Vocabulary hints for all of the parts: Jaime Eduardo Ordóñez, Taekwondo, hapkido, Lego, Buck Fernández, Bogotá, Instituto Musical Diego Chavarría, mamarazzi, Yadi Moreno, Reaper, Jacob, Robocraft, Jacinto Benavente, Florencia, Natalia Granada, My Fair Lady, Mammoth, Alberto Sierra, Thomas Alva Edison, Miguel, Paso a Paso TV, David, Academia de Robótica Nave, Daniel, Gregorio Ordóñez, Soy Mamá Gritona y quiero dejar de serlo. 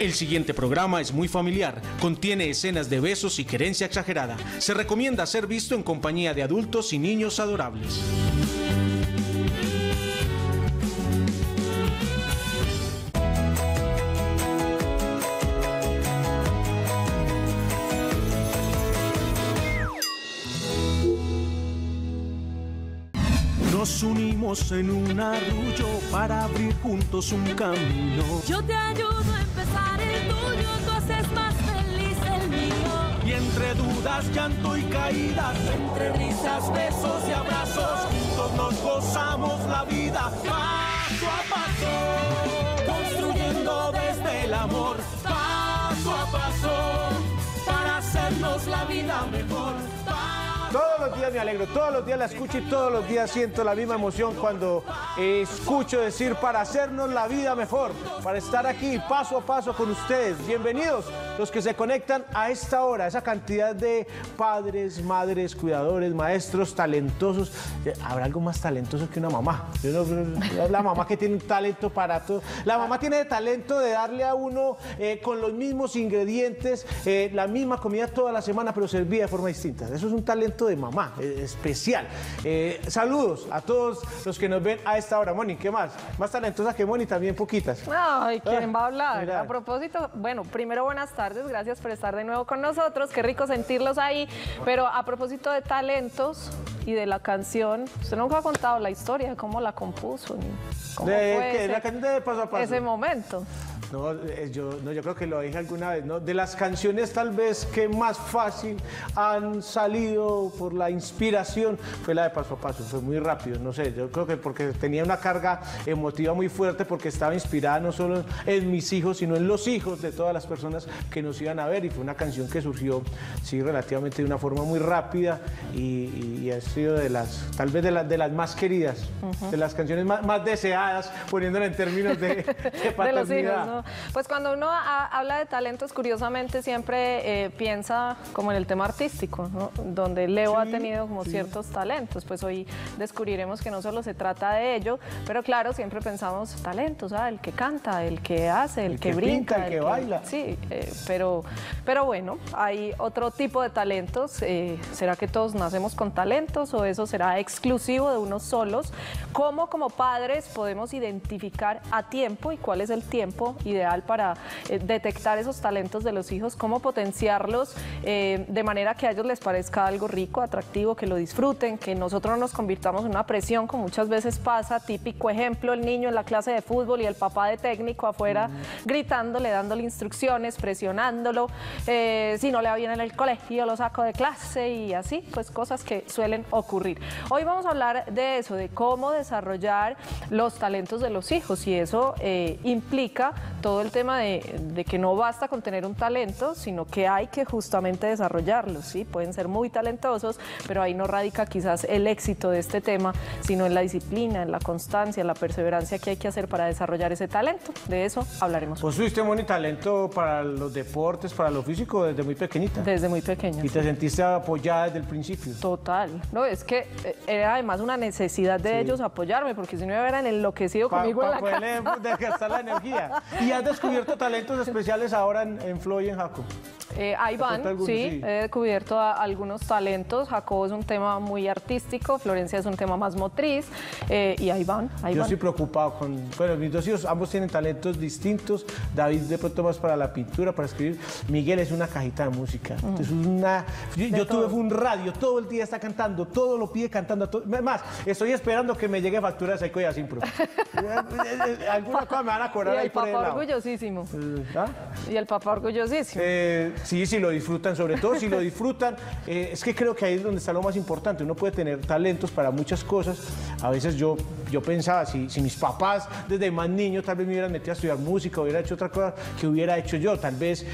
El siguiente programa es muy familiar, contiene escenas de besos y querencia exagerada. Se recomienda ser visto en compañía de adultos y niños adorables. Nos unimos en un arrullo para abrir juntos un camino. Yo te ayudo a empezar el tuyo, tú haces más feliz el mío. Y entre dudas, llanto y caídas, entre risas, besos y abrazos, juntos nos gozamos la vida. Paso a paso, construyendo desde el amor. Paso a paso, para hacernos la vida mejor. Todos los días me alegro, todos los días la escucho y todos los días siento la misma emoción cuando escucho decir para hacernos la vida mejor, para estar aquí paso a paso con ustedes. Bienvenidos los que se conectan a esta hora, esa cantidad de padres, madres, cuidadores, maestros, talentosos. ¿Habrá algo más talentoso que una mamá? La mamá que tiene un talento para todo. La mamá tiene el talento de darle a uno con los mismos ingredientes, la misma comida toda la semana, pero servida de forma distinta. Eso es un talento de mamá, especial. Saludos a todos los que nos ven a esta hora. Moni, ¿qué más? Más talentosa que Moni, también poquitas. Ay, ¿quién va a hablar? Mira. A propósito, bueno, primero buenas tardes, gracias por estar de nuevo con nosotros, qué rico sentirlos ahí, pero a propósito de talentos y de la canción, usted nunca ha contado la historia, cómo la compuso, cómo fue la canción de Paso a Paso. Ese momento. No, yo creo que lo dije alguna vez, ¿no? De las canciones tal vez que más fácil han salido por la inspiración fue la de Paso a Paso, fue muy rápido, no sé, yo creo que porque tenía una carga emotiva muy fuerte porque estaba inspirada no solo en mis hijos, sino en los hijos de todas las personas que nos iban a ver y fue una canción que surgió, sí, relativamente de una forma muy rápida y ha sido de las, tal vez de las más queridas, de las canciones más deseadas, poniéndola en términos de paternidad. De los hijos, ¿no? Pues cuando uno habla de talentos, curiosamente siempre piensa como en el tema artístico, ¿no? Donde Leo ha tenido como ciertos talentos, pues hoy descubriremos que no solo se trata de ello, pero claro, siempre pensamos talentos, ¿sabes? El que canta, el que hace, el que brinca, pinta, el que baila. Sí, pero bueno, hay otro tipo de talentos. ¿Será que todos nacemos con talentos o eso será exclusivo de unos solos? ¿Cómo como padres podemos identificar a tiempo y cuál es el tiempo ideal para detectar esos talentos de los hijos, cómo potenciarlos de manera que a ellos les parezca algo rico, atractivo, que lo disfruten, que nosotros no nos convirtamos en una presión, como muchas veces pasa, típico ejemplo, el niño en la clase de fútbol y el papá de técnico afuera gritándole, dándole instrucciones, presionándolo, si no le va bien en el colegio, lo saco de clase y así, pues cosas que suelen ocurrir. Hoy vamos a hablar de eso, de cómo desarrollar los talentos de los hijos y eso implica todo el tema de que no basta con tener un talento, sino que hay que justamente desarrollarlo, ¿sí? Pueden ser muy talentosos, pero ahí no radica quizás el éxito de este tema, sino en la disciplina, en la constancia, en la perseverancia que hay que hacer para desarrollar ese talento. De eso hablaremos. ¿Vos tuviste un talento para los deportes, para lo físico desde muy pequeñita? Desde muy pequeña. ¿Y te sentiste apoyada desde el principio? Total. No, es que era además una necesidad de ellos apoyarme, porque si no me hubieran enloquecido conmigo en la casa. Para poder desgastar la energía. ¿Y has descubierto talentos especiales ahora en Flo y en Jacob? Ahí van, sí, he descubierto algunos talentos. Jacob es un tema muy artístico, Florencia es un tema más motriz, y ahí van, Yo estoy preocupado con... Bueno, mis dos hijos, ambos tienen talentos distintos. David de pronto más para la pintura, para escribir. Miguel es una cajita de música. Entonces, yo tuve un radio, todo el día está cantando, todo lo pide cantando. Más, estoy esperando que me llegue factura de Seco y Asimpro. Alguna cosa me van a cobrar ahí por el lado. Y el papá orgullosísimo. Y el papá orgullosísimo. Sí, sí lo disfrutan, sobre todo si lo disfrutan, es que creo que ahí es donde está lo más importante, uno puede tener talentos para muchas cosas, a veces yo pensaba, si mis papás desde más niño tal vez me hubieran metido a estudiar música, hubiera hecho otra cosa que hubiera hecho yo, tal vez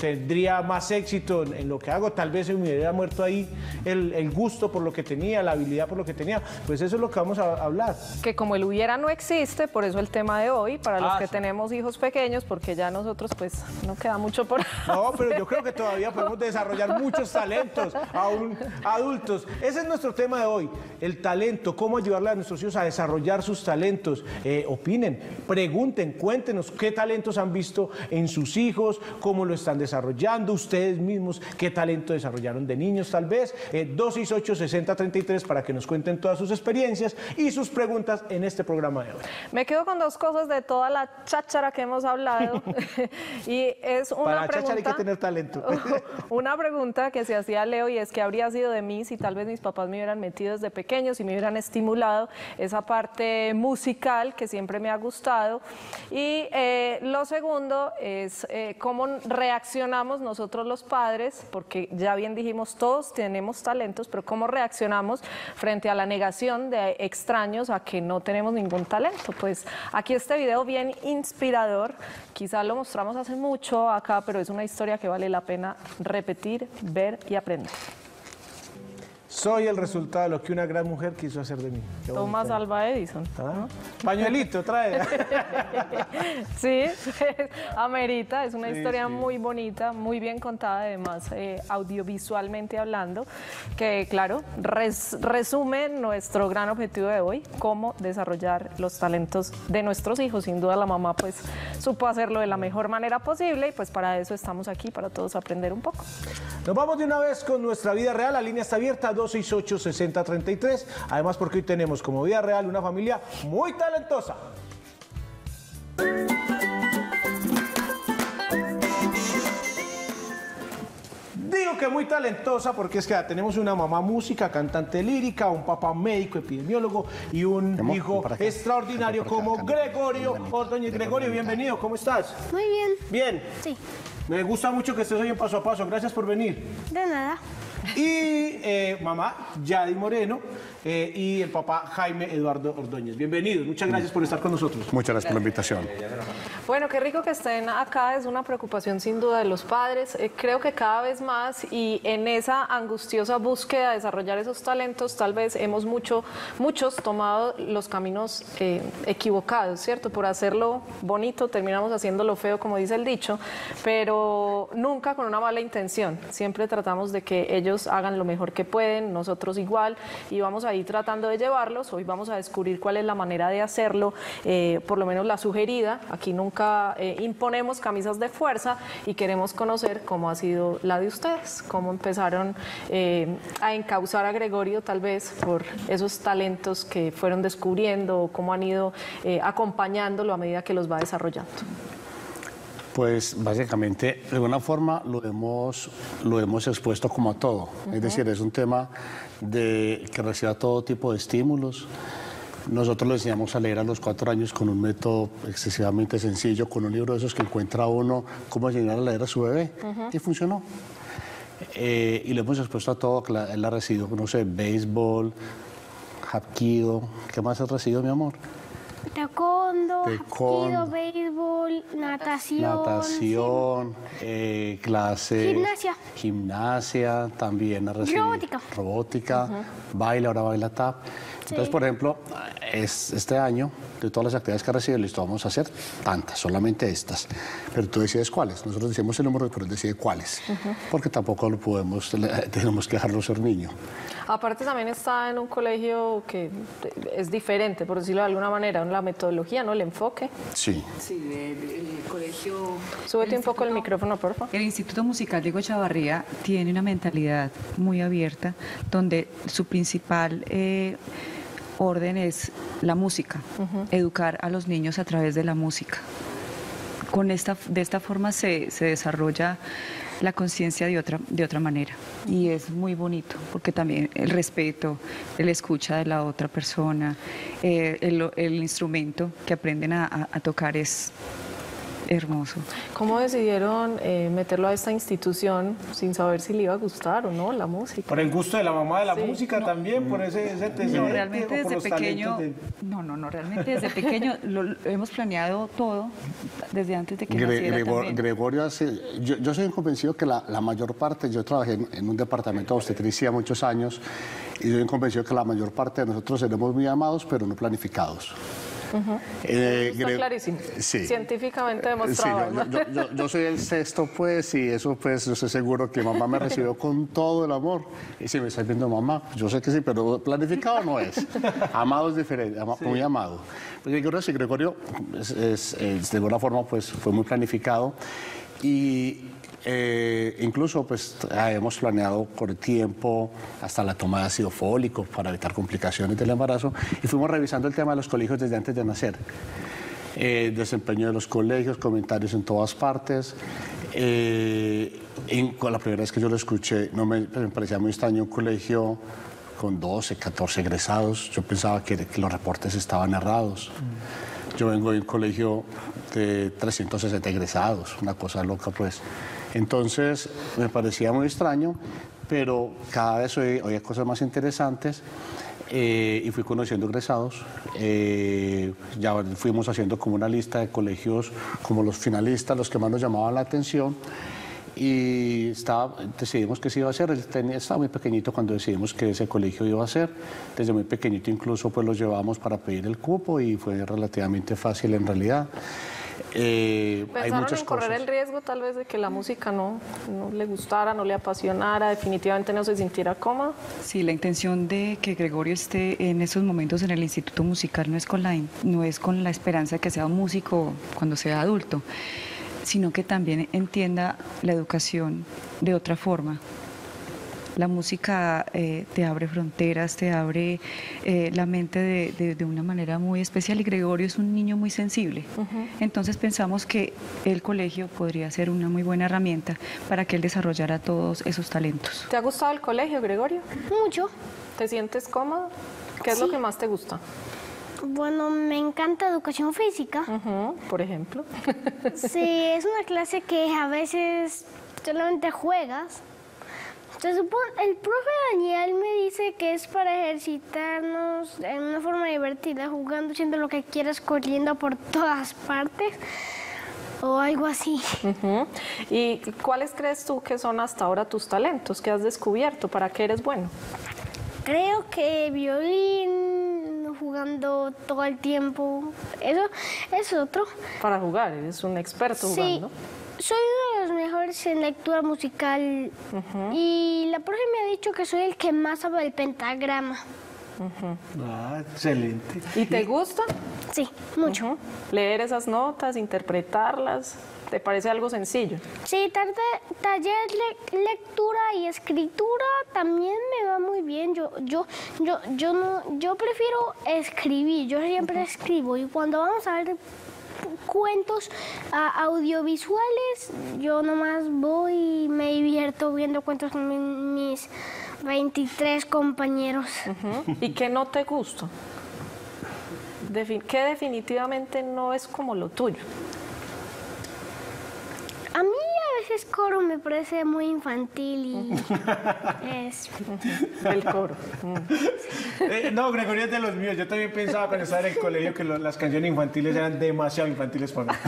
tendría más éxito en lo que hago, tal vez se me hubiera muerto ahí el gusto por lo que tenía, la habilidad por lo que tenía, pues eso es lo que vamos a hablar. Que como el hubiera no existe, por eso el tema de hoy, para los que tenemos hijos pequeños, porque ya nosotros pues no queda mucho por ahí. No, pero yo creo que todavía podemos desarrollar muchos talentos, aún adultos. Ese es nuestro tema de hoy, el talento, cómo ayudarle a nuestros hijos a desarrollar sus talentos. Opinen, pregunten, cuéntenos qué talentos han visto en sus hijos, cómo lo están desarrollando, ustedes mismos, qué talento desarrollaron de niños tal vez. 268-6033 para que nos cuenten todas sus experiencias y sus preguntas en este programa de hoy. Me quedo con dos cosas de toda la cháchara que hemos hablado. Y es una pregunta... Para cháchara hay que tener talento. Una pregunta que se hacía Leo, y es que habría sido de mí si tal vez mis papás me hubieran metido desde pequeños y me hubieran estimulado esa parte musical que siempre me ha gustado. Y lo segundo es cómo reaccionamos nosotros los padres, porque ya bien dijimos, todos tenemos talentos, pero cómo reaccionamos frente a la negación de extraños a que no tenemos ningún talento. Pues aquí este video bien inspirador, quizá lo mostramos hace mucho acá, pero es una historia que vale la pena repetir, ver y aprender. Soy el resultado de lo que una gran mujer quiso hacer de mí. Thomas Alva Edison. ¿Ah? Pañuelito, trae. Sí, amerita, es una historia muy bonita, muy bien contada, además audiovisualmente hablando, que claro, resume nuestro gran objetivo de hoy, cómo desarrollar los talentos de nuestros hijos. Sin duda la mamá pues supo hacerlo de la mejor manera posible, y pues para eso estamos aquí, para todos aprender un poco. Nos vamos de una vez con nuestra vida real, la línea está abierta, 268-6033, además porque hoy tenemos como vida real una familia muy talentosa. Digo que muy talentosa porque es que tenemos una mamá música, cantante lírica, un papá médico, epidemiólogo y un hijo extraordinario como Gregorio Ordóñez. Gregorio, bienvenido, ¿cómo estás? Muy bien. ¿Bien? Sí. Me gusta mucho que estés hoy en Paso a Paso, gracias por venir. De nada. Y mamá, Yadi Moreno, y el papá, Jaime Eduardo Ordóñez. Bienvenidos, muchas gracias por estar con nosotros. Muchas gracias por la invitación. Bueno, qué rico que estén acá, es una preocupación sin duda de los padres. Creo que cada vez más, y en esa angustiosa búsqueda de desarrollar esos talentos, tal vez hemos muchos tomado los caminos equivocados, ¿cierto? Por hacerlo bonito terminamos haciéndolo feo, como dice el dicho, pero nunca con una mala intención. Siempre tratamos de que ellos hagan lo mejor que pueden, nosotros igual, y vamos a ir tratando de llevarlos. Hoy vamos a descubrir cuál es la manera de hacerlo, por lo menos la sugerida. Aquí nunca imponemos camisas de fuerza, y queremos conocer cómo ha sido la de ustedes, cómo empezaron a encauzar a Gregorio tal vez por esos talentos que fueron descubriendo, cómo han ido acompañándolo a medida que los va desarrollando. Pues básicamente, de alguna forma, lo hemos expuesto como a todo. Es decir, es un tema que reciba todo tipo de estímulos. Nosotros le enseñamos a leer a los 4 años con un método excesivamente sencillo, con un libro de esos que encuentra uno, cómo enseñar a leer a su bebé. Y funcionó. Y lo hemos expuesto a todo. Él ha recibido, no sé, béisbol, hapkido. ¿Qué más has recibido, mi amor? Taekwondo, béisbol, natación, clase, gimnasia, también robótica, baile, ahora baila tap. Entonces, por ejemplo, este año, de todas las actividades que ha recibido, listo, vamos a hacer tantas, solamente estas. Pero tú decides cuáles. Nosotros decimos el número, pero él decide cuáles. Porque tampoco lo podemos, tenemos que dejarlo ser niño. Aparte, también está en un colegio que es diferente, por decirlo de alguna manera, la metodología, ¿no? El enfoque. Sí. Sí, el colegio... Súbete un poco el micrófono, por favor. El Instituto Musical Diego Chavarría tiene una mentalidad muy abierta, donde su principal... orden es la música, educar a los niños a través de la música. De esta forma se desarrolla la conciencia de otra manera, y es muy bonito porque también el respeto, el escucha de la otra persona, el instrumento que aprenden a tocar es... hermoso. ¿Cómo decidieron meterlo a esta institución sin saber si le iba a gustar o no la música? Por el gusto de la mamá de la música, también, por ese tesoro. No, realmente desde pequeño, realmente desde pequeño lo hemos planeado todo desde antes de que naciera. Gregorio hace, yo soy convencido que la mayor parte, yo trabajé en un departamento de obstetricia muchos años, y yo soy convencido que la mayor parte de nosotros seremos muy amados, pero no planificados. Está clarísimo. Sí. Científicamente demostrado. Sí, yo soy el sexto, pues, y eso, pues, yo estoy seguro que mamá me recibió con todo el amor. Y si me está viendo mamá, yo sé que sí, pero planificado no es. Amado es diferente, muy amado. Pues yo creo que Gregorio, de buena forma, pues, fue muy planificado. Y incluso, pues, hemos planeado con el tiempo hasta la toma de ácido fólico para evitar complicaciones del embarazo, y fuimos revisando el tema de los colegios desde antes de nacer. Desempeño de los colegios, comentarios en todas partes. Con la primera vez que yo lo escuché, me parecía muy extraño un colegio con 12, 14 egresados. Yo pensaba que los reportes estaban errados. Yo vengo de un colegio de 360 egresados, una cosa loca, pues. Entonces, me parecía muy extraño, pero cada vez oía cosas más interesantes, y fui conociendo egresados. Ya fuimos haciendo como una lista de colegios, como los finalistas, los que más nos llamaban la atención, y decidimos que se iba a hacer. Él estaba muy pequeñito cuando decidimos que ese colegio iba a ser. Desde muy pequeñito incluso, pues, los llevábamos para pedir el cupo, y fue relativamente fácil en realidad. Pensaron hay muchas en correr cosas. El riesgo tal vez de que la música no le gustara, no le apasionara, definitivamente no se sintiera cómoda. Sí, la intención de que Gregorio esté en esos momentos en el Instituto Musical no es con la esperanza de que sea músico cuando sea adulto, sino que también entienda la educación de otra forma. La música te abre fronteras, te abre la mente de una manera muy especial, y Gregorio es un niño muy sensible. Entonces pensamos que el colegio podría ser una muy buena herramienta para que él desarrollara todos esos talentos. ¿Te ha gustado el colegio, Gregorio? Mucho. ¿Te sientes cómodo? ¿Qué es lo que más te gusta? Bueno, me encanta educación física. Por ejemplo. Sí, es una clase que a veces solamente juegas. Se supone, el profe Daniel me dice que es para ejercitarnos en una forma divertida, jugando, haciendo lo que quieras, corriendo por todas partes o algo así. ¿Y cuáles crees tú que son hasta ahora tus talentos? ¿Qué has descubierto? ¿Para qué eres bueno? Creo que violín, jugando todo el tiempo, eso es otro. Para jugar, eres un experto jugando. Soy uno de los mejores en lectura musical, y la profe me ha dicho que soy el que más sabe el pentagrama. Excelente. ¿Y te gusta? Sí, mucho. ¿Leer esas notas, interpretarlas? ¿Te parece algo sencillo? Sí, taller lectura y escritura también me va muy bien. Yo prefiero escribir, yo siempre escribo, y cuando vamos a ver cuentos audiovisuales, yo nomás voy y me divierto viendo cuentos con mis 23 compañeros. ¿Y qué no te gusta? ¿Qué definitivamente no es como lo tuyo? A mí a veces coro me parece muy infantil y es el coro. No, Gregorio es de los míos. Yo también pensaba cuando estaba en el colegio que las canciones infantiles eran demasiado infantiles para mí.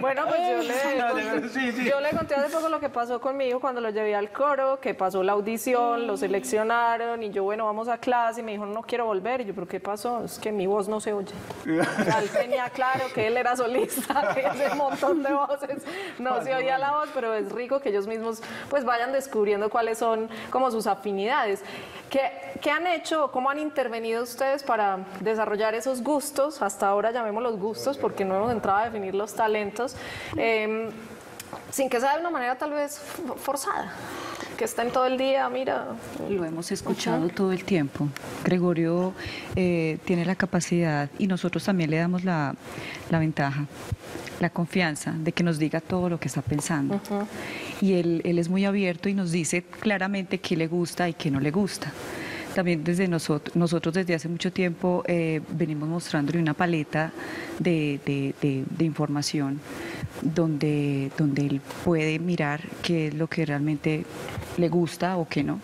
Bueno, pues yo le conté hace poco lo que pasó conmigo cuando lo llevé al coro, que pasó la audición, lo seleccionaron, y yo, bueno, vamos a clase, y me dijo, no quiero volver. Y yo, ¿pero qué pasó? Es que mi voz no se oye. Él tenía claro que él era solista, que ese montón de voces, no se oía la voz, pero es rico que ellos mismos, pues, vayan descubriendo cuáles son como sus afinidades. ¿Qué han hecho? ¿Cómo han intervenido ustedes para desarrollar esos gustos? Hasta ahora llamémoslos gustos porque no hemos entrado a definir los talentos, sin que sea de una manera tal vez forzada, que estén todo el día, mira. Lo hemos escuchado todo el tiempo. Gregorio tiene la capacidad, y nosotros también le damos la ventaja, la confianza de que nos diga todo lo que está pensando. Y él es muy abierto y nos dice claramente qué le gusta y qué no le gusta. También desde nosotros desde hace mucho tiempo venimos mostrándole una paleta de información donde él puede mirar qué es lo que realmente le gusta o qué no.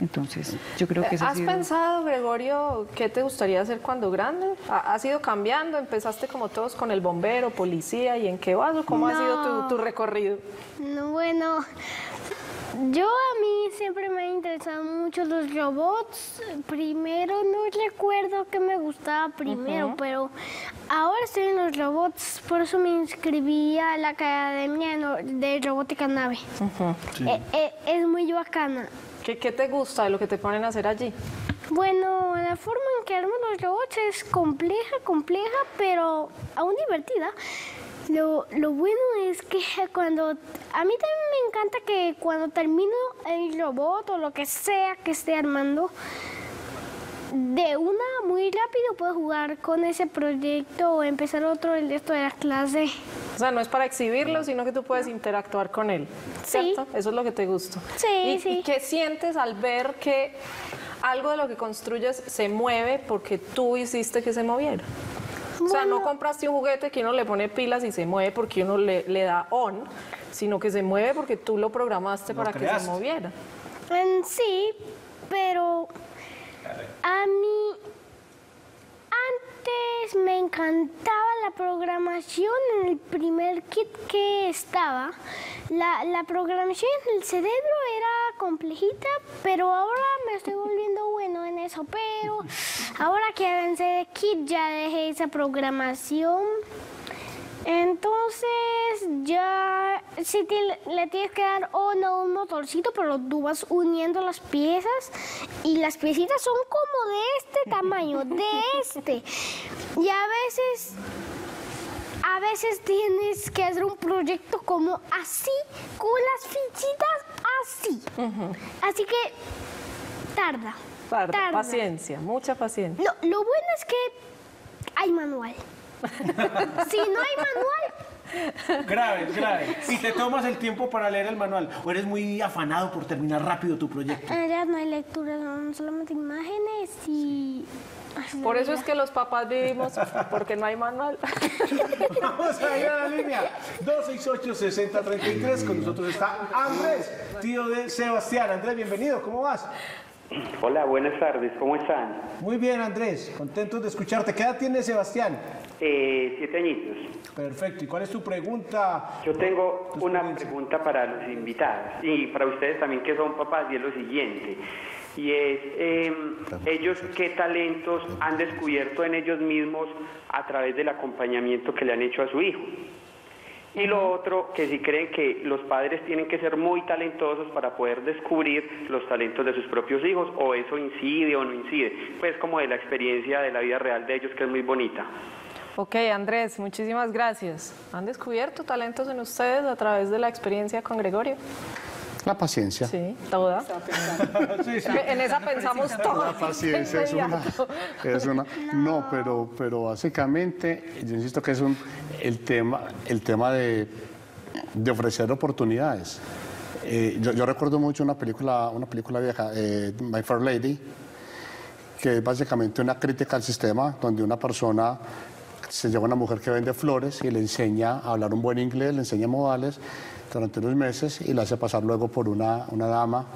Entonces, yo creo que eso ha sido... ¿Has pensado, Gregorio, qué te gustaría hacer cuando grande? ¿Has ido cambiando? ¿Empezaste como todos con el bombero, policía, y en qué vas? ¿Cómo ha sido tu recorrido? No, bueno... Yo a mí siempre me han interesado mucho los robots. Primero, no recuerdo qué me gustaba primero, pero ahora estoy en los robots. Por eso me inscribí a la Academia de Robótica Nave. Es muy bacana. ¿Qué te gusta de lo que te ponen a hacer allí? Bueno, la forma en que arman los robots es compleja, pero aún divertida. Lo bueno es que cuando... A mí también me encanta que cuando termino el robot o lo que sea que esté armando, de una, muy rápido puedo jugar con ese proyecto o empezar otro el resto de la clase. O sea, no es para exhibirlo, sino que tú puedes interactuar con él, ¿cierto? Sí. Eso es lo que te gusta. Sí, ¿Y qué sientes al ver que algo de lo que construyes se mueve porque tú hiciste que se moviera? Bueno, o sea, no compraste un juguete que uno le pone pilas y se mueve porque uno le da on, sino que se mueve porque tú lo programaste para que se moviera. Sí, pero a mí antes me encantaba la programación en el primer kit que estaba. La programación en el cerebro era complejita, pero ahora me estoy volviendo bueno en eso. Pero ahora que avancé de kit ya dejé esa programación. Entonces ya si le tienes que dar un motorcito, pero tú vas uniendo las piezas y las piecitas son como de este tamaño, y a veces tienes que hacer un proyecto como así, con las fichitas así. Así que tarda. Paciencia, mucha paciencia. Lo bueno es que hay manual. Si no hay manual... Grave. ¿Y te tomas el tiempo para leer el manual? ¿O eres muy afanado por terminar rápido tu proyecto? Ya no hay lectura, son solamente imágenes y... Por eso es que los papás vivimos, porque no hay manual. Vamos a ir a la línea 268-6033. Con nosotros está Andrés, tío de Sebastián. Andrés, bienvenido, ¿cómo vas? Hola, buenas tardes, ¿cómo están? Muy bien, Andrés, contentos de escucharte. ¿Qué edad tiene Sebastián? 7 añitos. Perfecto, ¿y cuál es tu pregunta? Yo tengo una pregunta para los invitados y para ustedes también que son papás, y es lo siguiente. Y es, ellos qué talentos han descubierto en ellos mismos a través del acompañamiento que le han hecho a su hijo. Y lo otro, que si creen que los padres tienen que ser muy talentosos para poder descubrir los talentos de sus propios hijos, o eso incide o no incide, pues como de la experiencia de la vida real de ellos, que es muy bonita. Ok, Andrés, muchísimas gracias. ¿Han descubierto talentos en ustedes a través de la experiencia con Gregorio? La paciencia. Sí, toda. En esa pensamos todos. La paciencia es una... No, pero básicamente, yo insisto que es el tema de ofrecer oportunidades. Yo recuerdo mucho una película vieja, My Fair Lady, que es básicamente una crítica al sistema, donde una persona... se lleva una mujer que vende flores y le enseña a hablar un buen inglés, le enseña modales durante unos meses y la hace pasar luego por una dama,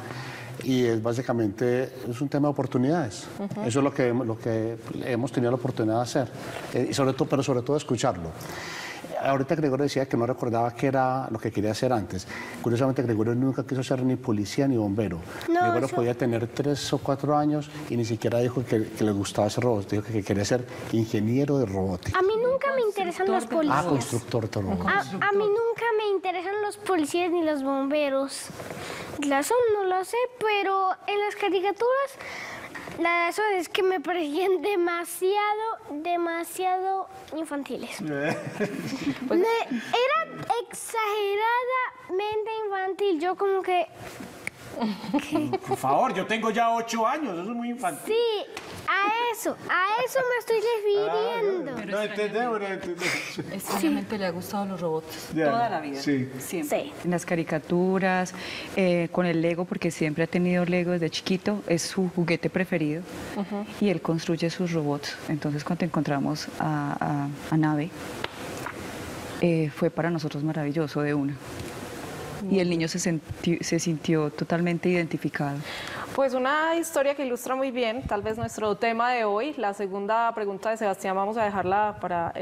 y es básicamente es un tema de oportunidades. Eso es lo que hemos tenido la oportunidad de hacer, pero sobre todo escucharlo. Ahorita Gregorio decía que no recordaba qué era lo que quería hacer antes. Curiosamente, Gregorio nunca quiso ser ni policía ni bombero. No, Gregorio podía tener 3 o 4 años y ni siquiera dijo que le gustaba hacer robots. Dijo que quería ser ingeniero de robótica. A mí nunca me interesan los policías. Ah, constructor de robots. A mí nunca me interesan los policías ni los bomberos. La razón no lo sé, pero en las caricaturas la razón es que me parecían demasiado infantiles. Era exageradamente infantil. Yo como que... Por favor, yo tengo ya 8 años, eso es muy infantil. Sí, a eso me estoy refiriendo. No entendemos. Solamente le ha gustado los robots, toda la vida, siempre. En las caricaturas, con el Lego, porque siempre ha tenido Lego desde chiquito, es su juguete preferido, y él construye sus robots. Entonces cuando encontramos a Nave, fue para nosotros maravilloso de una. Y el niño se sintió totalmente identificado. Pues una historia que ilustra muy bien, tal vez, nuestro tema de hoy. La segunda pregunta de Sebastián vamos a dejarla para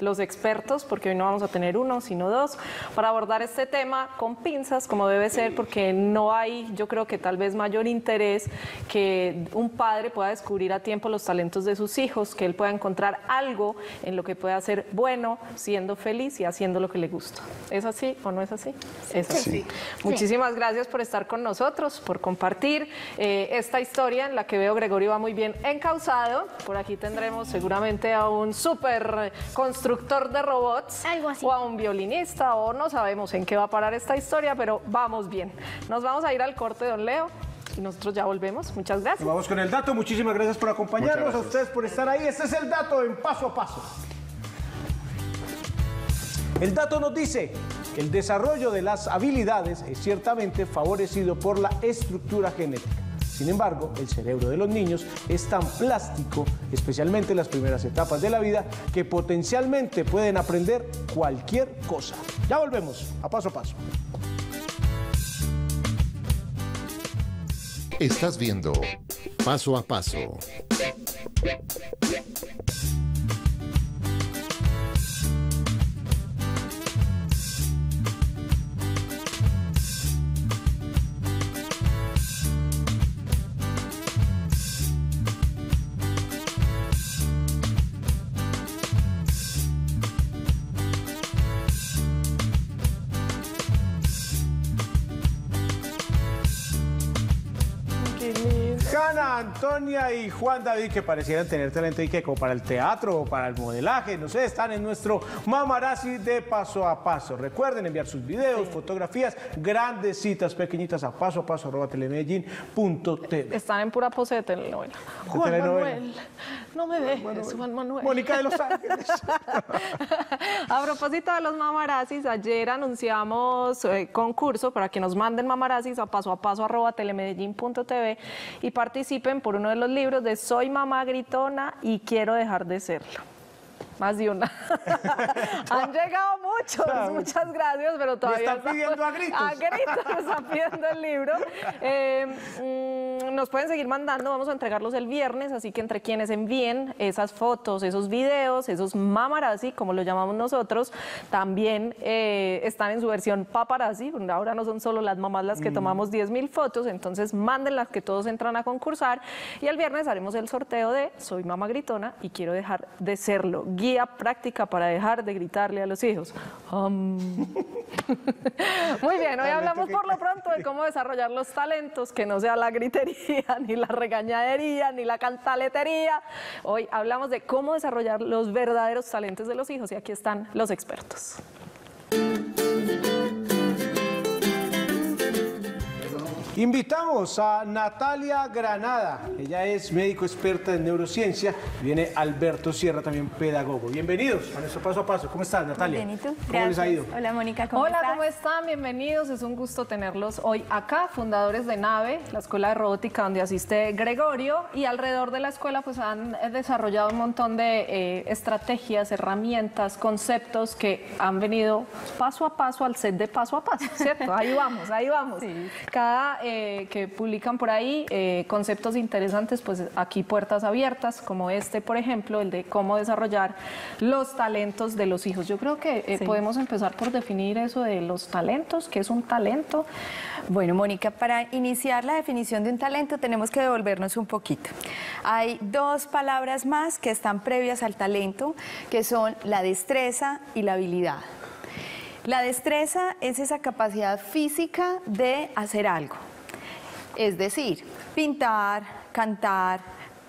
los expertos, porque hoy no vamos a tener uno, sino dos, para abordar este tema con pinzas, como debe ser, porque no hay, yo creo que tal vez mayor interés que un padre pueda descubrir a tiempo los talentos de sus hijos, que él pueda encontrar algo en lo que pueda ser bueno, siendo feliz y haciendo lo que le gusta. ¿Es así o no es así? Es así. Sí. Muchísimas gracias por estar con nosotros, por compartir esta historia en la que veo Gregorio va muy bien encauzado. Por aquí tendremos seguramente a un súper constructor de robots, algo así, o a un violinista, o no sabemos en qué va a parar esta historia, pero vamos bien. Nos vamos a ir al corte, don Leo, y nosotros ya volvemos. Muchas gracias. Nos vamos con el dato. Muchísimas gracias por acompañarnos, gracias a ustedes por estar ahí. Este es el dato en Paso a Paso. El dato nos dice que el desarrollo de las habilidades es ciertamente favorecido por la estructura genética. Sin embargo, el cerebro de los niños es tan plástico, especialmente en las primeras etapas de la vida, que potencialmente pueden aprender cualquier cosa. Ya volvemos a Paso a Paso. Estás viendo Paso a Paso. Antonia y Juan David, que parecieran tener talento y que como para el teatro o para el modelaje, no sé, están en nuestro mamarazzi de Paso a Paso. Recuerden enviar sus videos, fotografías, grandes citas, pequeñitas, a pasoapaso@telemedellin.tv. Están en pura pose de telenovela. Juan Manuel, no me dejes, Juan Manuel. Mónica de Los Ángeles. A propósito de los mamarazzis, ayer anunciamos concurso para que nos manden mamarazzis a pasoapaso@telemedellin.tv y participen por uno de los libros de Soy Mamá Gritona y Quiero Dejar de Serlo. Más de una. Han llegado muchos, muchas gracias, pero todavía... Me están pidiendo a gritos. A gritos me están pidiendo el libro. Nos pueden seguir mandando, vamos a entregarlos el viernes, así que entre quienes envíen esas fotos, esos videos, esos mamarazzi, como lo llamamos nosotros, también están en su versión paparazzi. Ahora no son solo las mamás las que tomamos 10.000 fotos, entonces mándenlas, que todos entran a concursar. Y el viernes haremos el sorteo de Soy Mamá Gritona y Quiero Dejar de Serlo. Guía práctica para dejar de gritarle a los hijos. Muy bien, hoy hablamos por lo pronto de cómo desarrollar los talentos, que no sea la gritería, ni la regañadería, ni la cantaletería. Hoy hablamos de cómo desarrollar los verdaderos talentos de los hijos y aquí están los expertos. Invitamos a Natalia Granada, ella es médico experta en neurociencia, viene Alberto Sierra, también pedagogo. Bienvenidos a nuestro Paso a Paso. ¿Cómo estás, Natalia? Bien, ¿y tú? ¿Cómo les ha ido? Hola, Mónica, ¿cómo estás? Hola, ¿cómo están? Bienvenidos, es un gusto tenerlos hoy acá, fundadores de Nave, la escuela de robótica donde asiste Gregorio, y alrededor de la escuela pues han desarrollado un montón de estrategias, herramientas, conceptos que han venido paso a paso al set de Paso a Paso, ¿cierto? Ahí vamos, ahí vamos. Sí. Cada que publican por ahí conceptos interesantes, pues aquí puertas abiertas, como este, por ejemplo, el de cómo desarrollar los talentos de los hijos. Yo creo que podemos empezar por definir eso de los talentos, ¿qué es un talento? Bueno, Mónica, para iniciar la definición de un talento tenemos que devolvernos un poquito. Hay dos palabras más que están previas al talento, que son la destreza y la habilidad. La destreza es esa capacidad física de hacer algo. Es decir, pintar, cantar,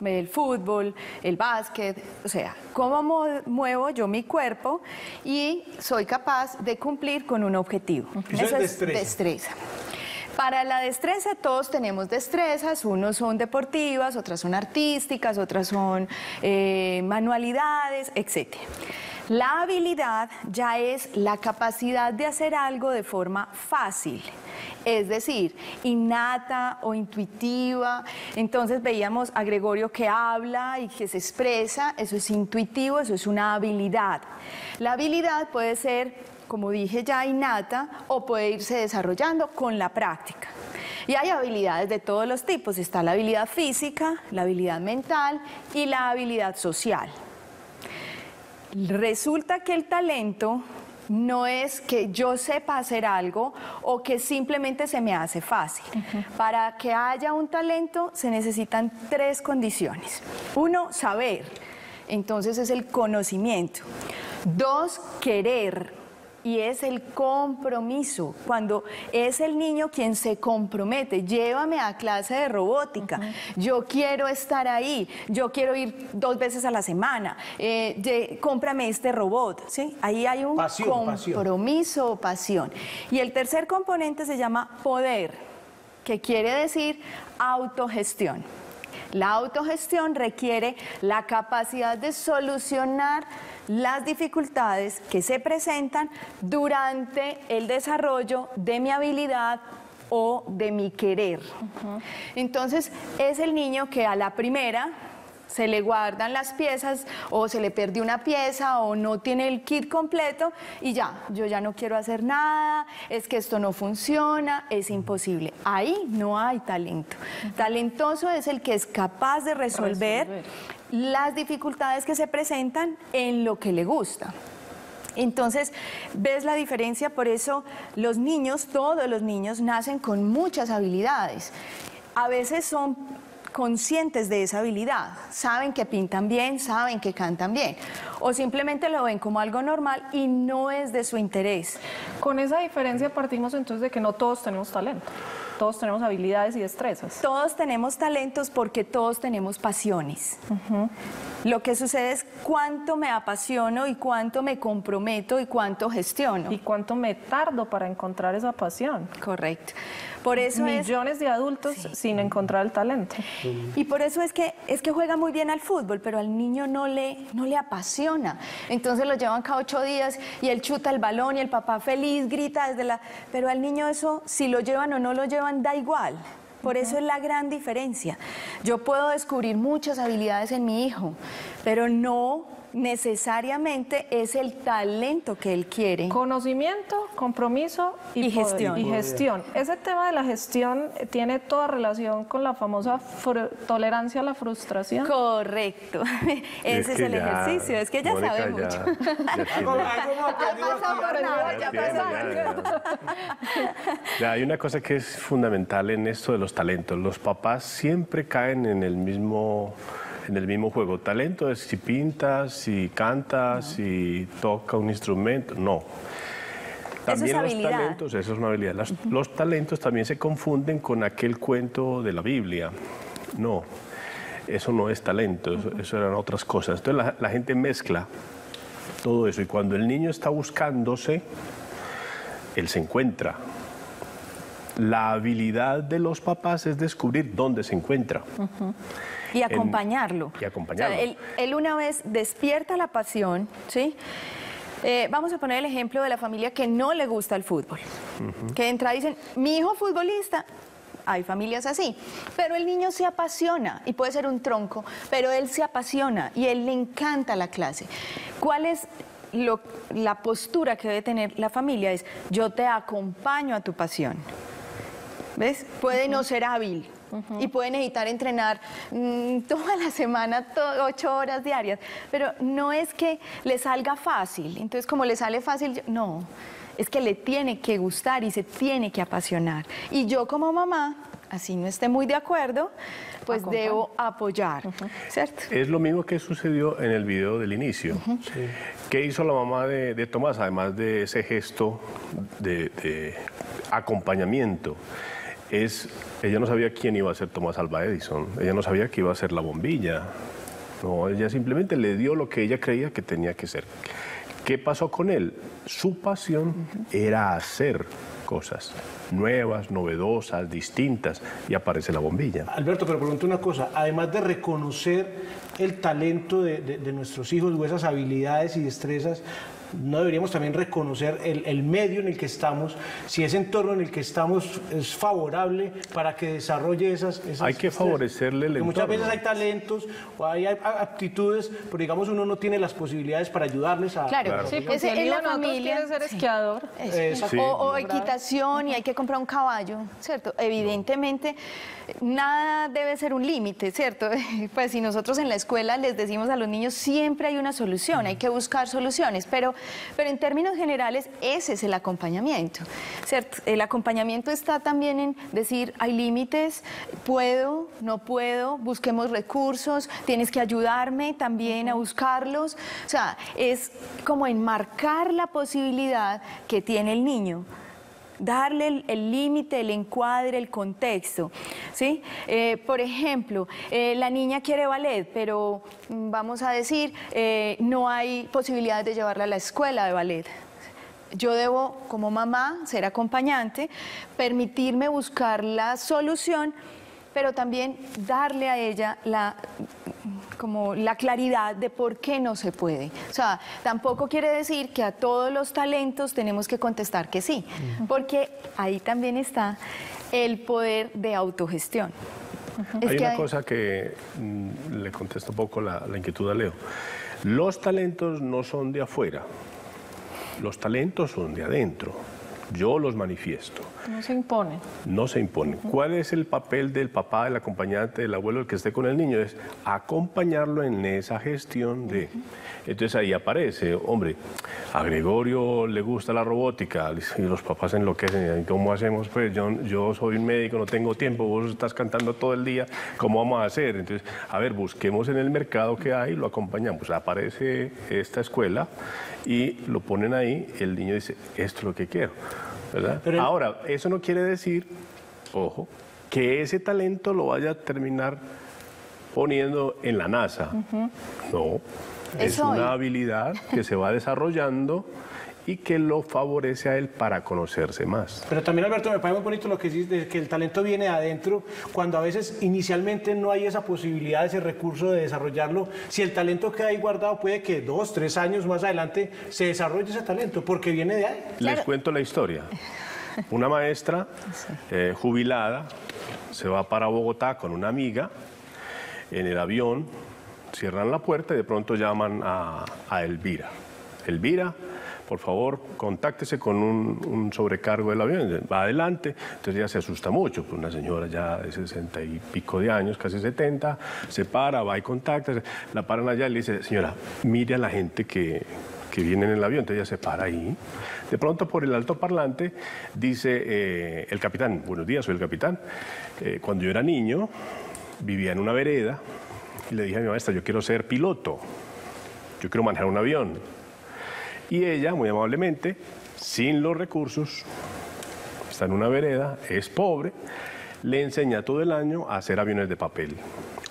el fútbol, el básquet, o sea, cómo muevo yo mi cuerpo y soy capaz de cumplir con un objetivo. Eso es destreza. Para la destreza, todos tenemos destrezas, unos son deportivas, otras son artísticas, otras son manualidades, etc. La habilidad ya es la capacidad de hacer algo de forma fácil, es decir, innata o intuitiva. Entonces veíamos a Gregorio que habla y que se expresa, eso es intuitivo, eso es una habilidad. La habilidad puede ser, como dije ya, innata o puede irse desarrollando con la práctica. Y hay habilidades de todos los tipos. Está la habilidad física, la habilidad mental y la habilidad social. Resulta que el talento no es que yo sepa hacer algo o que simplemente se me hace fácil. Para que haya un talento se necesitan tres condiciones. Uno, saber, entonces es el conocimiento. Dos, querer, y es el compromiso. Cuando es el niño quien se compromete, llévame a clase de robótica, yo quiero estar ahí, yo quiero ir 2 veces a la semana, cómprame este robot, ¿sí? Ahí hay un compromiso o pasión. Y el tercer componente se llama poder, que quiere decir autogestión. La autogestión requiere la capacidad de solucionar las dificultades que se presentan durante el desarrollo de mi habilidad o de mi querer. Entonces, es el niño que a la primera se le guardan las piezas o se le perdió una pieza o no tiene el kit completo y ya, yo ya no quiero hacer nada, es que esto no funciona, es imposible. Ahí no hay talento. Talentoso es el que es capaz de resolver las dificultades que se presentan en lo que le gusta. Entonces, ¿ves la diferencia? Por eso los niños, todos los niños, nacen con muchas habilidades. A veces son conscientes de esa habilidad, saben que pintan bien, saben que cantan bien, o simplemente lo ven como algo normal y no es de su interés. Con esa diferencia partimos entonces de que no todos tenemos talento, todos tenemos habilidades y destrezas. Todos tenemos talentos porque todos tenemos pasiones. Lo que sucede es cuánto me apasiono y cuánto me comprometo y cuánto gestiono. Y cuánto me tardo para encontrar esa pasión. Correcto. Por eso millones de adultos sin encontrar el talento. Y por eso es que juega muy bien al fútbol, pero al niño no le apasiona. Entonces lo llevan cada 8 días y él chuta el balón y el papá feliz grita desde la... Pero al niño eso, si lo llevan o no lo llevan, da igual. Por eso es la gran diferencia. Yo puedo descubrir muchas habilidades en mi hijo, pero no necesariamente es el talento que él quiere. Conocimiento, compromiso y gestión. Y gestión. Ese tema de la gestión tiene toda relación con la famosa tolerancia a la frustración. Correcto. Ese es el ejercicio. Es que ella sabe mucho. Hay una cosa que es fundamental en esto de los talentos. Los papás siempre caen en el mismo... juego. Talento es si pintas, si cantas, si toca un instrumento. No. También los talentos, eso es una habilidad. Los talentos también se confunden con aquel cuento de la Biblia. No, eso no es talento, eso eran otras cosas. Entonces la gente mezcla todo eso y cuando el niño está buscándose, él se encuentra. La habilidad de los papás es descubrir dónde se encuentra. Y acompañarlo. O sea, él una vez despierta la pasión, ¿sí? Vamos a poner el ejemplo de la familia que no le gusta el fútbol. Que entra y dicen, mi hijo futbolista. Hay familias así, pero el niño se apasiona y puede ser un tronco, pero él se apasiona y él le encanta la clase. ¿Cuál es la postura que debe tener la familia? Es, yo te acompaño a tu pasión. ¿Ves? Puede no ser hábil y puede necesitar entrenar toda la semana, 8 horas diarias, pero no es que le salga fácil. Entonces, como le sale fácil, no, es que le tiene que gustar y se tiene que apasionar. Y yo como mamá, así no esté muy de acuerdo, pues debo apoyar, ¿cierto? Es lo mismo que sucedió en el video del inicio. ¿Qué hizo la mamá de Tomás, además de ese gesto de acompañamiento? Ella no sabía quién iba a ser Thomas Alva Edison, ella no sabía que iba a ser la bombilla. No, ella simplemente le dio lo que ella creía que tenía que ser. ¿Qué pasó con él? Su pasión era hacer cosas nuevas, novedosas, distintas, y aparece la bombilla. Alberto, pero pregunto una cosa, además de reconocer el talento de nuestros hijos o esas habilidades y destrezas, no deberíamos también reconocer el medio en el que estamos, si ese entorno en el que estamos es favorable para que desarrolle esas hay que favorecerle el entorno. Muchas veces hay talentos o hay aptitudes, pero digamos uno no tiene las posibilidades para ayudarles a... Claro. Sí, pues en la familia quiere ser esquiador. Sí. O equitación y hay que comprar un caballo, ¿cierto? Evidentemente, nada debe ser un límite, ¿cierto? Pues si nosotros en la escuela les decimos a los niños siempre hay una solución, hay que buscar soluciones, pero en términos generales ese es el acompañamiento, ¿cierto? El acompañamiento está también en decir hay límites, puedo, no puedo, busquemos recursos, tienes que ayudarme también a buscarlos, o sea, es como enmarcar la posibilidad que tiene el niño, darle el límite, el encuadre, el contexto, ¿sí? Por ejemplo, la niña quiere ballet, pero vamos a decir, no hay posibilidad de llevarla a la escuela de ballet. Yo debo, como mamá, ser acompañante, permitirme buscar la solución, pero también darle a ella la claridad de por qué no se puede. O sea, tampoco quiere decir que a todos los talentos tenemos que contestar que sí, porque ahí también está el poder de autogestión. Hay una cosa que le contesto un poco la inquietud a Leo. Los talentos no son de afuera, los talentos son de adentro. Yo los manifiesto. No se imponen. No se imponen. ¿Cuál es el papel del papá, del acompañante, del abuelo, el que esté con el niño? Es acompañarlo en esa gestión de... Entonces ahí aparece, hombre, a Gregorio le gusta la robótica y los papás enloquecen. ¿Cómo hacemos? Pues yo soy un médico, no tengo tiempo, vos estás cantando todo el día, ¿cómo vamos a hacer? Entonces, a ver, busquemos en el mercado que hay, lo acompañamos. Aparece esta escuela y lo ponen ahí, el niño dice, esto es lo que quiero. Pero ahora, eso no quiere decir, ojo, que ese talento lo vaya a terminar poniendo en la NASA. No, es una habilidad que se va desarrollando y que lo favorece a él para conocerse más. Pero también, Alberto, me parece muy bonito lo que dices, que el talento viene de adentro, cuando a veces inicialmente no hay esa posibilidad, ese recurso de desarrollarlo. Si el talento queda ahí guardado, puede que 2, 3 años más adelante se desarrolle ese talento, porque viene de ahí. Claro. Les cuento la historia. Una maestra jubilada se va para Bogotá con una amiga en el avión, cierran la puerta y de pronto llaman a Elvira. Elvira, por favor, contáctese con un sobrecargo del avión, va adelante. Entonces ella se asusta mucho, pues una señora ya de 60 y pico de años, casi 70, se para, va y contacta, la paran allá y le dice, señora, mire a la gente que viene en el avión. Entonces ella se para ahí. De pronto por el altoparlante dice, el capitán, buenos días, soy el capitán. Cuando yo era niño, vivía en una vereda y le dije a mi maestra, yo quiero ser piloto, yo quiero manejar un avión. Y ella, muy amablemente, sin los recursos, está en una vereda, es pobre, le enseña todo el año a hacer aviones de papel.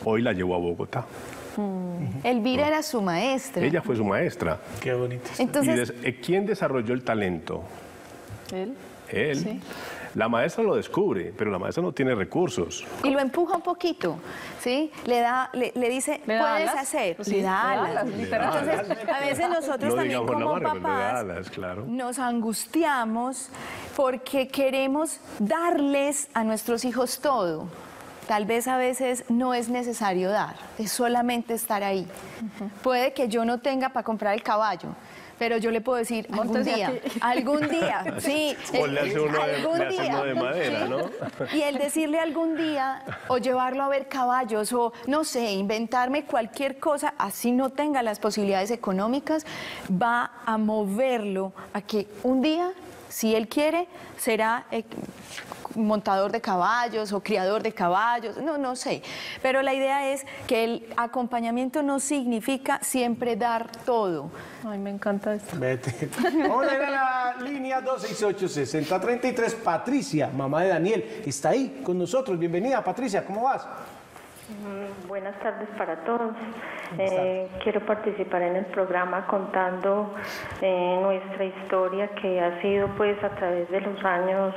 Hoy la llevó a Bogotá. Elvira era su maestra. Ella fue su maestra. Qué bonito. Entonces, ¿quién desarrolló el talento? Él. Él. Sí. La maestra lo descubre, pero la maestra no tiene recursos. Y lo empuja un poquito, ¿sí? Le dice, ¿puedes hacer? Pues sí, le da alas. Entonces, a veces nosotros no también como madre, papás alas, claro, nos angustiamos porque queremos darles a nuestros hijos todo. Tal vez a veces no es necesario dar, es solamente estar ahí. Puede que yo no tenga para comprar el caballo, pero yo le puedo decir, algún día, sí, o le hace uno de madera, ¿no? Y el decirle algún día, o llevarlo a ver caballos, o no sé, inventarme cualquier cosa, así no tenga las posibilidades económicas, va a moverlo a que un día, si él quiere, será montador de caballos o criador de caballos, no sé. Pero la idea es que el acompañamiento no significa siempre dar todo. Ay, me encanta esto. Vete. Vamos a ir a la línea 268-6033. Patricia, mamá de Daniel, está ahí con nosotros. Bienvenida, Patricia, ¿cómo vas? Buenas tardes para todos. Quiero participar en el programa contando nuestra historia, que ha sido pues a través de los años,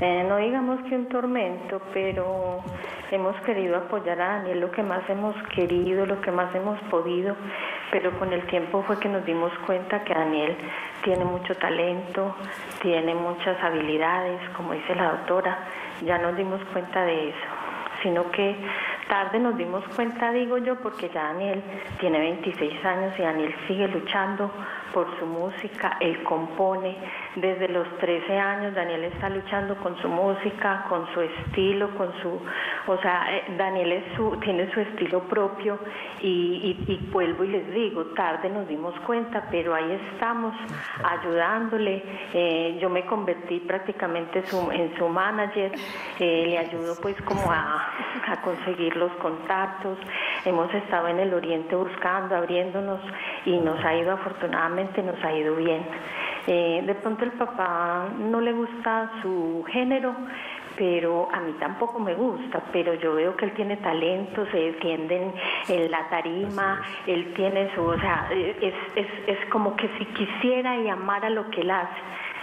no digamos que un tormento, pero hemos querido apoyar a Daniel lo que más hemos querido, lo que más hemos podido, pero con el tiempo fue que nos dimos cuenta que Daniel tiene mucho talento, tiene muchas habilidades, como dice la doctora, ya nos dimos cuenta de eso, sino que tarde nos dimos cuenta, digo yo, porque ya Daniel tiene 26 años y Daniel sigue luchando por su música, él compone, desde los 13 años Daniel está luchando con su música, con su estilo, con su, o sea, Daniel tiene su estilo propio y vuelvo y les digo, tarde nos dimos cuenta, pero ahí estamos ayudándole, yo me convertí prácticamente en su manager, le ayudo pues como a conseguir los contactos, hemos estado en el oriente buscando, abriéndonos y nos ha ido afortunadamente, nos ha ido bien. De pronto el papá no le gusta su género, pero a mí tampoco me gusta, pero yo veo que él tiene talento, se defiende en la tarima, él tiene su, o sea, es como que si quisiera y amara lo que él hace.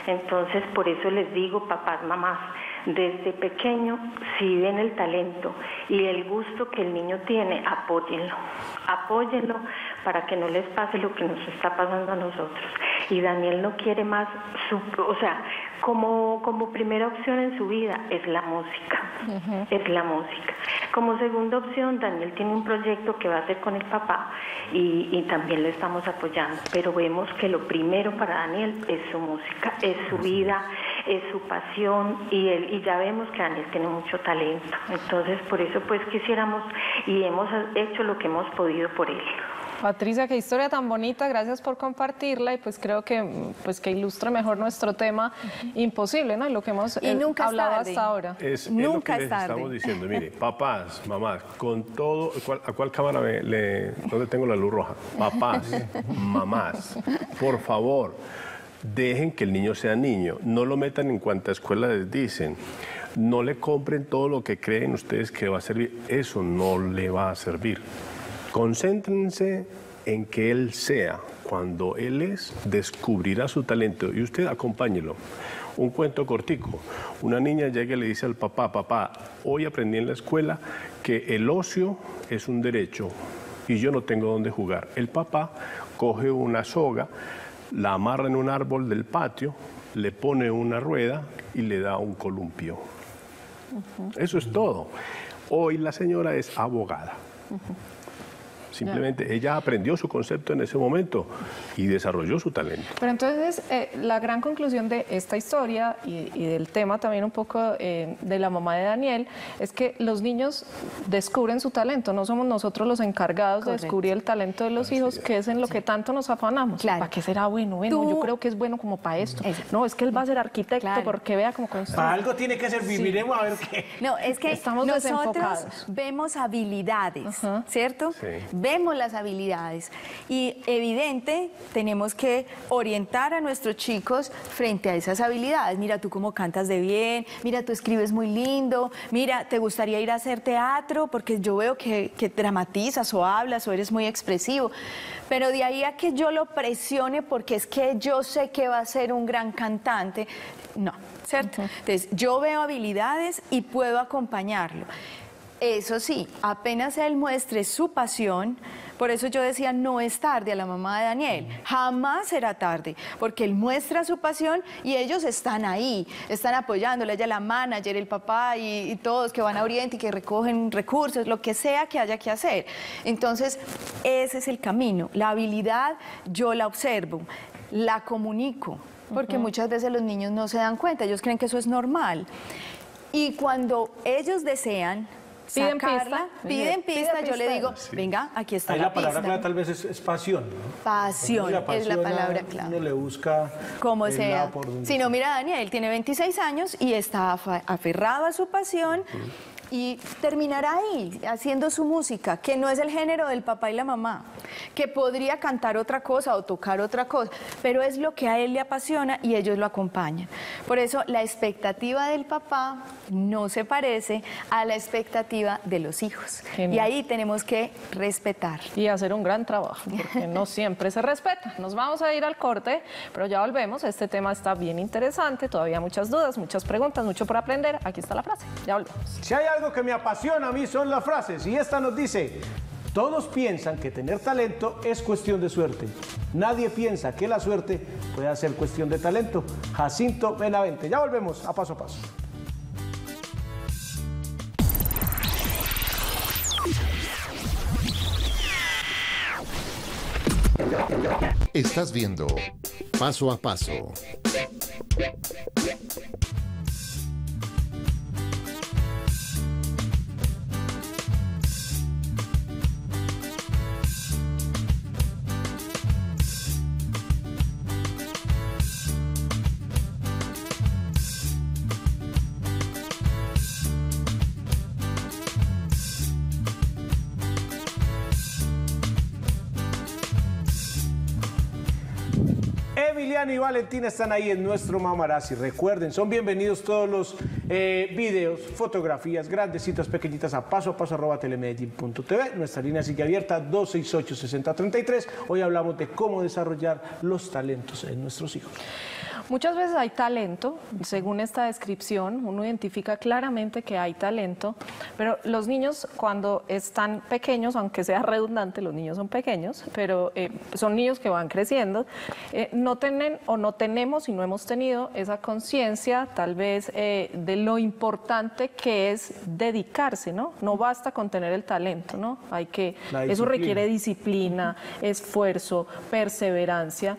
Entonces por eso les digo, papás, mamás, desde pequeño, si ven el talento y el gusto que el niño tiene, apóyenlo, apóyenlo para que no les pase lo que nos está pasando a nosotros. Y Daniel no quiere más, o sea, como primera opción en su vida es la música, es la música. Como segunda opción, Daniel tiene un proyecto que va a hacer con el papá y también lo estamos apoyando, pero vemos que lo primero para Daniel es su música, es su vida, es su pasión y ya vemos que Daniel tiene mucho talento. Entonces, por eso pues quisiéramos y hemos hecho lo que hemos podido por él. Patricia, qué historia tan bonita, gracias por compartirla y pues creo que ilustra mejor nuestro tema imposible, ¿no? Lo que hemos hablado hasta ahora. Nunca es tarde. Estamos diciendo, mire, papás, mamás, con todo, ¿a cuál cámara dónde tengo la luz roja? Papás, mamás, por favor, dejen que el niño sea niño, no lo metan en cuanta escuela les dicen. No le compren todo lo que creen ustedes que va a servir, eso no le va a servir. Concéntrense en que él sea, cuando él es, descubrirá su talento y usted acompáñelo. Un cuento cortico, una niña llega y le dice al papá, papá, hoy aprendí en la escuela que el ocio es un derecho y yo no tengo dónde jugar. El papá coge una soga, la amarra en un árbol del patio, le pone una rueda y le da un columpio. Eso es todo. Hoy la señora es abogada. Simplemente ella aprendió su concepto en ese momento y desarrolló su talento. Pero entonces la gran conclusión de esta historia y del tema también un poco de la mamá de Daniel es que los niños descubren su talento, no somos nosotros los encargados de descubrir el talento de los hijos, que es en lo que tanto nos afanamos. ¿Para qué será bueno? Yo creo que es bueno como para esto. No, es que él va a ser arquitecto porque vea cómo construye. Para algo tiene que servir, miremos a ver qué. No, es que estamos nosotros vemos habilidades, ¿cierto? Sí. Vemos las habilidades y evidente tenemos que orientar a nuestros chicos frente a esas habilidades. Mira tú cómo cantas de bien, mira tú escribes muy lindo, mira te gustaría ir a hacer teatro porque yo veo que dramatizas o hablas o eres muy expresivo. Pero de ahí a que yo lo presione porque es que yo sé que va a ser un gran cantante, no, ¿cierto? Entonces yo veo habilidades y puedo acompañarlo. Eso sí, apenas él muestre su pasión, por eso yo decía no es tarde a la mamá de Daniel, jamás será tarde, porque él muestra su pasión y ellos están ahí, están apoyándole, ella la manager, el papá y todos que van a Oriente y que recogen recursos, lo que sea que haya que hacer. Entonces, ese es el camino, la habilidad yo la observo, la comunico, porque muchas veces los niños no se dan cuenta, ellos creen que eso es normal. Y cuando ellos desean sacarla, piden pista, yo le digo, venga, aquí está la palabra pista. Clave tal vez es pasión, ¿no? Pasión, la pasión es la palabra clave. Uno le busca como sea. Si no, mira, Daniel tiene 26 años y está aferrado a su pasión y terminará ahí, haciendo su música, que no es el género del papá y la mamá, que podría cantar otra cosa o tocar otra cosa, pero es lo que a él le apasiona y ellos lo acompañan. Por eso la expectativa del papá no se parece a la expectativa de los hijos. Genial. Y ahí tenemos que respetar. Y hacer un gran trabajo, porque no siempre se respeta. Nos vamos a ir al corte, pero ya volvemos. Este tema está bien interesante, todavía muchas dudas, muchas preguntas, mucho por aprender. Aquí está la frase, ya volvemos. Si hay algo que me apasiona a mí son las frases y esta nos dice, Todos piensan que tener talento es cuestión de suerte. Nadie piensa que la suerte pueda ser cuestión de talento. Jacinto Benavente. Ya volvemos a Paso a Paso. Estás viendo Paso a Paso. Emiliano y Valentina están ahí en nuestro Mamarazzi. Recuerden, son bienvenidos todos los videos, fotografías, grandecitas, pequeñitas, a paso, @telemedellin.tv. Nuestra línea sigue abierta, 268-6033. Hoy hablamos de cómo desarrollar los talentos en nuestros hijos. Muchas veces hay talento, según esta descripción, uno identifica claramente que hay talento, pero los niños cuando están pequeños, aunque sea redundante, los niños son pequeños, pero son niños que van creciendo, no tienen o no tenemos y no hemos tenido esa conciencia tal vez de lo importante que es dedicarse, ¿no? No basta con tener el talento, ¿no? Hay que, eso requiere disciplina, esfuerzo, perseverancia.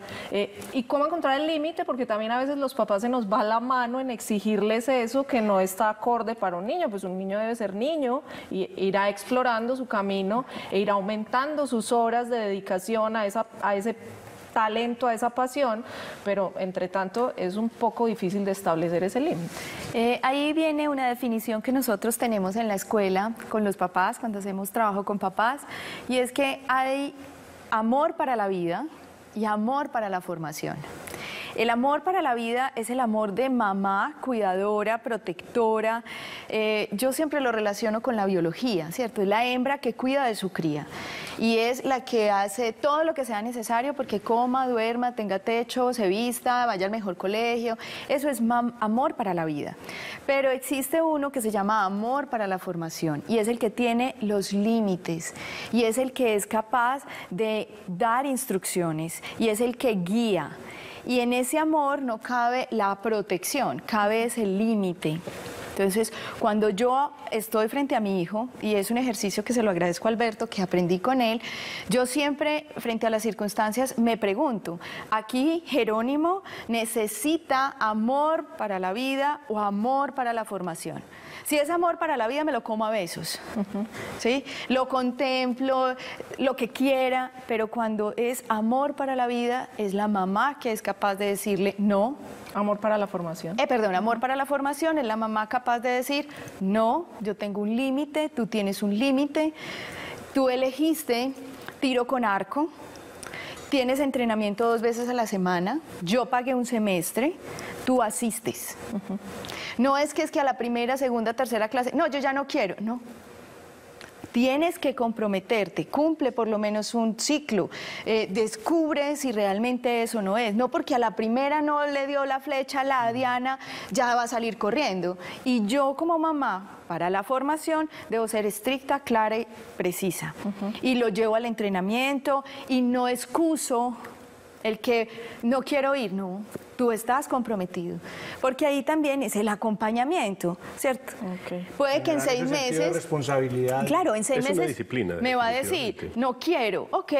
¿Y cómo encontrar el límite? Porque también a veces los papás se nos va la mano en exigirles eso que no está acorde para un niño, pues un niño debe ser niño y irá explorando su camino e irá aumentando sus horas de dedicación a ese talento, a esa pasión, pero entre tanto es un poco difícil de establecer ese límite. Ahí viene una definición que nosotros tenemos en la escuela con los papás cuando hacemos trabajo con papás, y es que hay amor para la vida y amor para la formación. El amor para la vida es el amor de mamá, cuidadora, protectora. Yo siempre lo relaciono con la biología, ¿cierto? Es la hembra que cuida de su cría y es la que hace todo lo que sea necesario porque coma, duerma, tenga techo, se vista, vaya al mejor colegio. Eso es amor para la vida. Pero existe uno que se llama amor para la formación y es el que tiene los límites y es el que es capaz de dar instrucciones y es el que guía. Y en ese amor no cabe la protección, cabe ese límite. Entonces, cuando yo estoy frente a mi hijo, y es un ejercicio que se lo agradezco a Alberto, que aprendí con él, yo siempre, frente a las circunstancias, me pregunto, ¿aquí Jerónimo necesita amor para la vida o amor para la formación? Si es amor para la vida, me lo como a besos, ¿sí? Lo contemplo, lo que quiera, pero cuando es amor para la vida, es la mamá que es capaz de decirle no. Amor para la formación. Perdón, amor para la formación es la mamá capaz de decir, no, yo tengo un límite, tú tienes un límite, tú elegiste tiro con arco, tienes entrenamiento 2 veces a la semana, yo pagué un semestre, tú asistes. No es que a la primera, segunda, tercera clase, no, yo ya no quiero, no. Tienes que comprometerte, cumple por lo menos un ciclo, descubre si realmente eso no es, no porque a la primera no le dio la flecha a la Diana, ya va a salir corriendo. Y yo como mamá, para la formación, debo ser estricta, clara y precisa. Y lo llevo al entrenamiento y no excuso el que no quiero ir, no. Tú estás comprometido, porque ahí también es el acompañamiento, ¿cierto? Okay. Puede que en 6 meses... responsabilidad. Claro, en 6 meses me va a decir, no quiero, ok,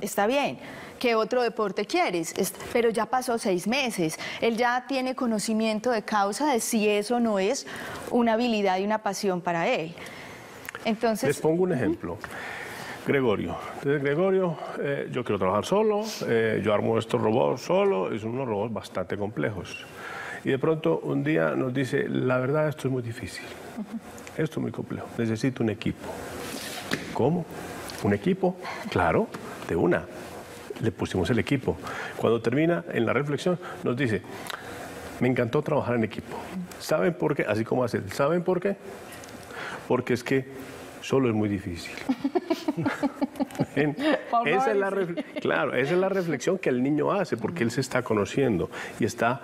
está bien. ¿Qué otro deporte quieres? Pero ya pasó 6 meses, él ya tiene conocimiento de causa de si eso no es una habilidad y una pasión para él. Entonces... Les pongo un ejemplo. Gregorio. Entonces, Gregorio, yo quiero trabajar solo, yo armo estos robots solo, son unos robots bastante complejos. Y de pronto un día nos dice, la verdad esto es muy difícil, esto es muy complejo, necesito un equipo. ¿Cómo? ¿Un equipo? Claro, de una. Le pusimos el equipo. Cuando termina en la reflexión nos dice, me encantó trabajar en equipo. ¿Saben por qué? Así como hace, ¿saben por qué? Porque es que... solo es muy difícil. Claro, esa es la reflexión que el niño hace, porque él se está conociendo y está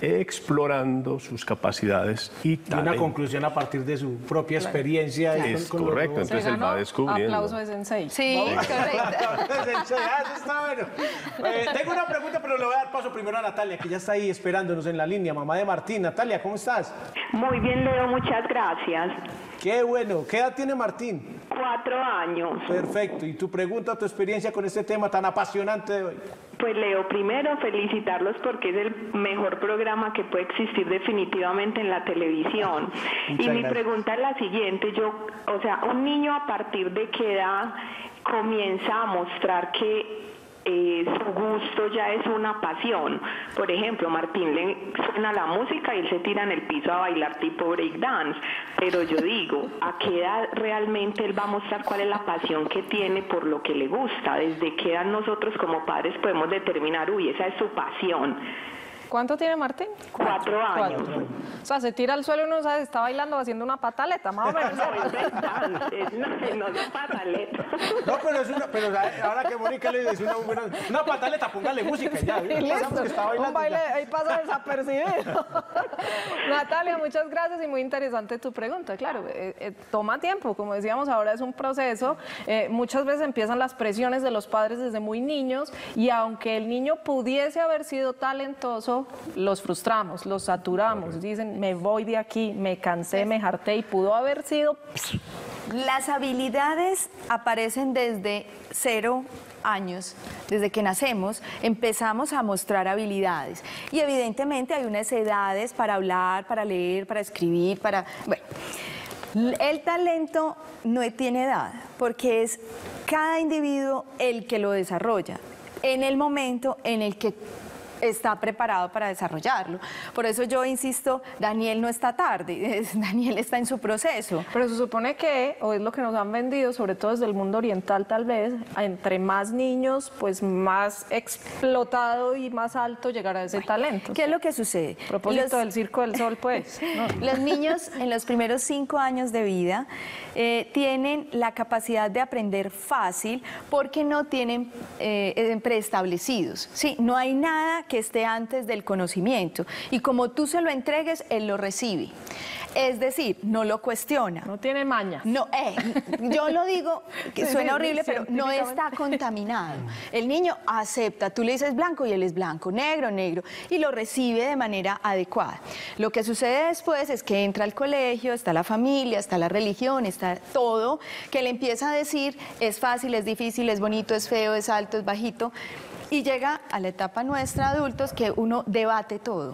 explorando sus capacidades y talento. Y una conclusión a partir de su propia experiencia. Claro. Es con correcto, entonces él va descubriendo. Aplauso de Sensei. Sí, correcto. Aplauso de Sensei, eso está bueno. Tengo una pregunta, pero le voy a dar paso primero a Natalia, que ya está ahí esperándonos en la línea, mamá de Martín. Natalia, ¿cómo estás? Muy bien, Leo, muchas gracias. Qué bueno. ¿Qué edad tiene Martín? 4 años. Perfecto. ¿Y tu pregunta, tu experiencia con este tema tan apasionante de hoy? Pues, Leo, primero felicitarlos porque es el mejor programa que puede existir definitivamente en la televisión. Y mi pregunta es la siguiente. Yo, o sea, un niño, ¿a partir de qué edad comienza a mostrar que su gusto ya es una pasión? Por ejemplo, Martín le suena la música y él se tira en el piso a bailar tipo breakdance, pero yo digo, ¿a qué edad realmente él va a mostrar cuál es la pasión que tiene por lo que le gusta? ¿Desde qué edad nosotros como padres podemos determinar, uy, esa es su pasión? ¿Cuánto tiene Martín? 4 años. 4. O sea, se tira al suelo y uno sabe, está bailando haciendo una pataleta, más o menos. No es pataleta. No, pero es una, pero ahora que Mónica le dice una pataleta, póngale música ya. Sí, listo, que está bailando, un baile, ya. Ahí pasa desapercibido. Natalia, muchas gracias y muy interesante tu pregunta. Claro, toma tiempo, como decíamos, ahora es un proceso. Muchas veces empiezan las presiones de los padres desde muy niños y aunque el niño pudiese haber sido talentoso, los frustramos, los saturamos, dicen me voy de aquí, me cansé, me harté y pudo haber sido... Las habilidades aparecen desde 0 años, desde que nacemos empezamos a mostrar habilidades y evidentemente hay unas edades para hablar, para leer, para escribir, para... Bueno, el talento no tiene edad porque es cada individuo el que lo desarrolla en el momento en el que está preparado para desarrollarlo. Por eso yo insisto, Daniel no está tarde, Daniel está en su proceso. Pero se supone que, o es lo que nos han vendido, sobre todo desde el mundo oriental tal vez, entre más niños, pues más explotado y más alto llegará ese talento. ¿Qué es lo que sucede? Propósito del Circo del Sol, pues. No. Los niños en los primeros 5 años de vida tienen la capacidad de aprender fácil porque no tienen preestablecidos. ¿Sí? No hay nada que esté antes del conocimiento y como tú se lo entregues, él lo recibe. Es decir, no lo cuestiona. No tiene maña. No, yo lo digo, que suena horrible, pero no está contaminado. El niño acepta, tú le dices blanco y él es blanco, negro, negro, y lo recibe de manera adecuada. Lo que sucede después es que entra al colegio, está la familia, está la religión, está todo, que le empieza a decir es fácil, es difícil, es bonito, es feo, es alto, es bajito, y llega a la etapa nuestra, adultos, que uno debate todo.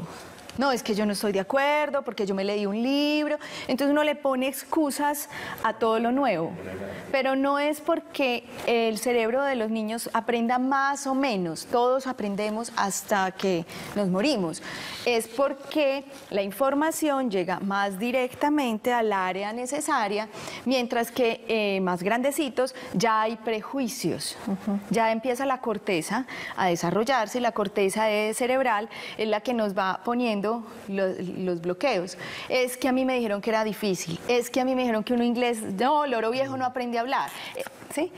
No, es que yo no estoy de acuerdo, porque yo me leí un libro. Entonces uno le pone excusas a todo lo nuevo. Pero no es porque el cerebro de los niños aprenda más o menos. Todos aprendemos hasta que nos morimos. Es porque la información llega más directamente al área necesaria, mientras que más grandecitos ya hay prejuicios. Ya empieza la corteza a desarrollarse. La corteza cerebral es la que nos va poniendo los bloqueos. Es que a mí me dijeron que era difícil, es que a mí me dijeron que uno inglés, no, loro viejo no aprende a hablar, ¿sí?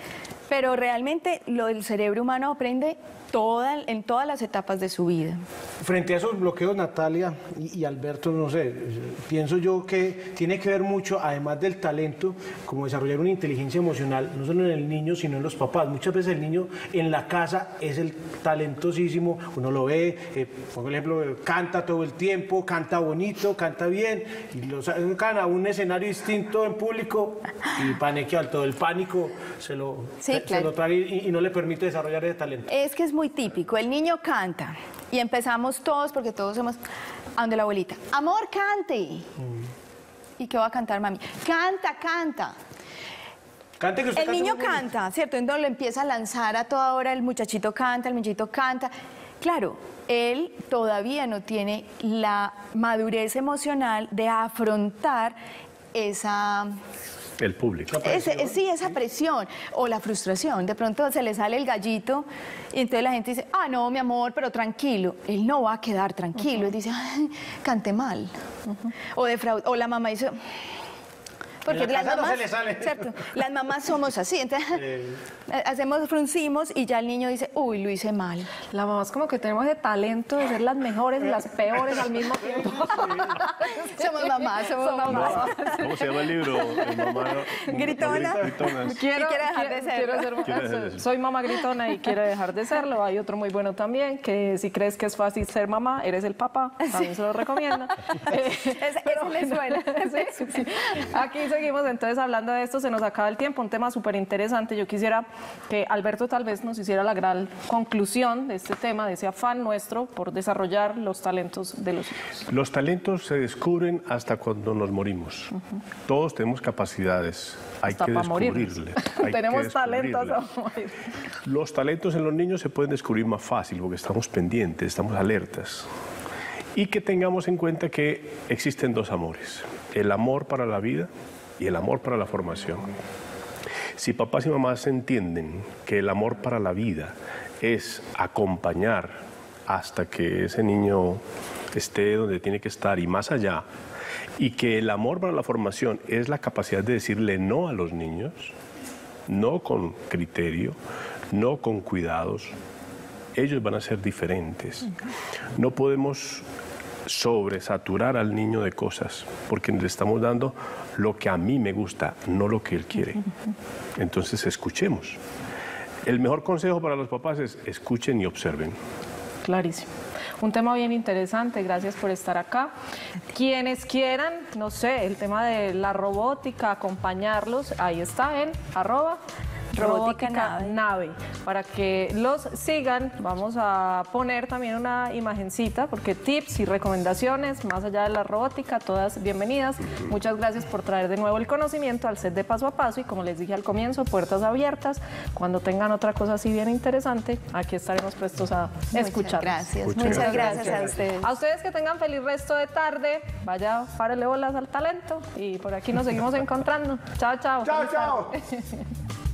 Pero realmente el cerebro humano aprende en todas las etapas de su vida. Frente a esos bloqueos, Natalia y Alberto, no sé, pienso yo que tiene que ver mucho, además del talento, como desarrollar una inteligencia emocional, no solo en el niño, sino en los papás. Muchas veces el niño en la casa es el talentosísimo, uno lo ve, por ejemplo, canta todo el tiempo, canta bonito, canta bien, y lo sacan a un escenario distinto en público y paniquea, todo el pánico se lo trae y no le permite desarrollar ese talento. Es que es muy típico, el niño canta y empezamos todos, porque todos somos a donde la abuelita, amor, cante. ¿Y qué va a cantar, mami? Canta, canta. Cante, que usted el niño canta, ¿cierto? Entonces lo empieza a lanzar a toda hora, el muchachito canta, el muchachito canta. Claro, él todavía no tiene la madurez emocional de afrontar esa... El público. Sí, esa presión o la frustración. De pronto se le sale el gallito y entonces la gente dice, ah, no, mi amor, pero tranquilo. Él no va a quedar tranquilo. Él dice, ay, canté mal. O la mamá dice, Porque las mamás, no se le sale. ¿Cierto? Las mamás somos así, entonces hacemos, fruncimos y ya el niño dice, uy, lo hice mal. Las mamás como que tenemos el talento de ser las mejores, las peores al mismo tiempo. Sí. Somos mamás, somos mamás. ¿Cómo se llama el libro? Gritona. Quiero dejar de serlo. Soy mamá gritona y quiero dejar de serlo. Hay otro muy bueno también, que si crees que es fácil ser mamá, eres el papá. También se lo recomiendo. Eso les suena. Sí, sí. Aquí seguimos entonces hablando de esto, se nos acaba el tiempo, un tema súper interesante. Yo quisiera que Alberto tal vez nos hiciera la gran conclusión de este tema, de ese afán nuestro por desarrollar los talentos de los hijos. Los talentos se descubren hasta cuando nos morimos. Todos tenemos capacidades, hay que descubrirles. Tenemos talentos a morir. Los talentos en los niños se pueden descubrir más fácil porque estamos pendientes, estamos alertas. Y que tengamos en cuenta que existen dos amores, el amor para la vida y el amor para la formación. Si papás y mamás entienden que el amor para la vida es acompañar hasta que ese niño esté donde tiene que estar y más allá, y que el amor para la formación es la capacidad de decirle no a los niños, no con criterio, no con cuidados, ellos van a ser diferentes. No podemos sobresaturar al niño de cosas, porque le estamos dando lo que a mí me gusta, no lo que él quiere. Entonces, escuchemos. El mejor consejo para los papás es escuchen y observen. Clarísimo. Un tema bien interesante, gracias por estar acá. Quienes quieran, no sé, el tema de la robótica, acompañarlos, ahí está en @robótica nave. Para que los sigan, vamos a poner también una imagencita, porque tips y recomendaciones, más allá de la robótica, todas bienvenidas. Muchas gracias por traer de nuevo el conocimiento al set de Paso a Paso, y como les dije al comienzo, puertas abiertas. Cuando tengan otra cosa así bien interesante, aquí estaremos prestos a escuchar. Muchas gracias a ustedes. A ustedes que tengan feliz resto de tarde, vaya, párele bolas al talento, y por aquí nos seguimos encontrando. Chao, chao. Chao, chao.